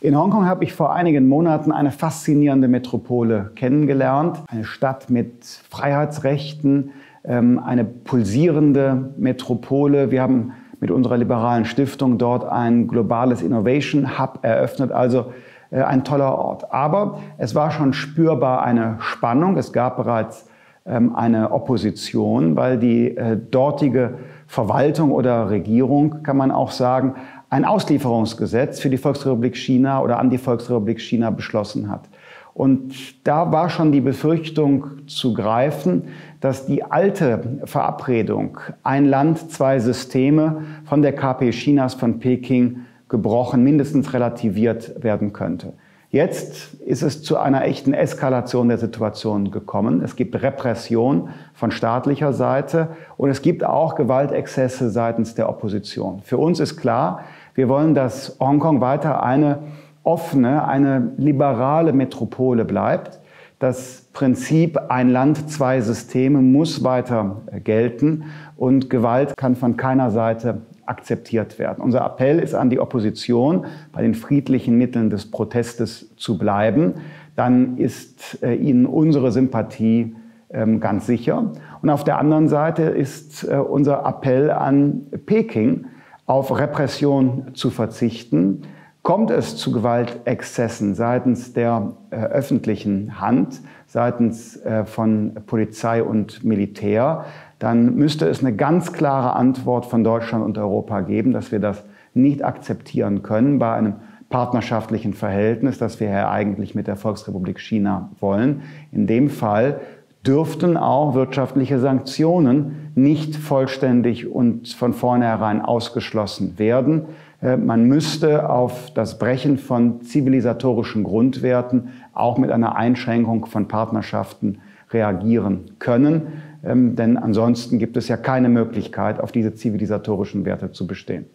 In Hongkong habe ich vor einigen Monaten eine faszinierende Metropole kennengelernt. Eine Stadt mit Freiheitsrechten, eine pulsierende Metropole. Wir haben mit unserer liberalen Stiftung dort ein globales Innovation Hub eröffnet, also ein toller Ort. Aber es war schon spürbar eine Spannung. Es gab bereits eine Opposition, weil die dortige Verwaltung oder Regierung, kann man auch sagen, ein Auslieferungsgesetz für die Volksrepublik China oder an die Volksrepublik China beschlossen hat. Und da war schon die Befürchtung zu greifen, dass die alte Verabredung ein Land, zwei Systeme von der KP Chinas von Peking gebrochen, mindestens relativiert werden könnte. Jetzt ist es zu einer echten Eskalation der Situation gekommen. Es gibt Repression von staatlicher Seite und es gibt auch Gewaltexzesse seitens der Opposition. Für uns ist klar, wir wollen, dass Hongkong weiter eine offene, eine liberale Metropole bleibt. Das Prinzip ein Land, zwei Systeme muss weiter gelten und Gewalt kann von keiner Seite akzeptiert werden. Unser Appell ist an die Opposition, bei den friedlichen Mitteln des Protestes zu bleiben. Dann ist ihnen unsere Sympathie ganz sicher. Und auf der anderen Seite ist unser Appell an Peking, auf Repression zu verzichten. Kommt es zu Gewaltexzessen seitens der öffentlichen Hand, seitens von Polizei und Militär, dann müsste es eine ganz klare Antwort von Deutschland und Europa geben, dass wir das nicht akzeptieren können bei einem partnerschaftlichen Verhältnis, das wir ja eigentlich mit der Volksrepublik China wollen. In dem Fall dürften auch wirtschaftliche Sanktionen nicht vollständig und von vornherein ausgeschlossen werden. Man müsste auf das Brechen von zivilisatorischen Grundwerten auch mit einer Einschränkung von Partnerschaften reagieren können. Denn ansonsten gibt es ja keine Möglichkeit, auf diese zivilisatorischen Werte zu bestehen.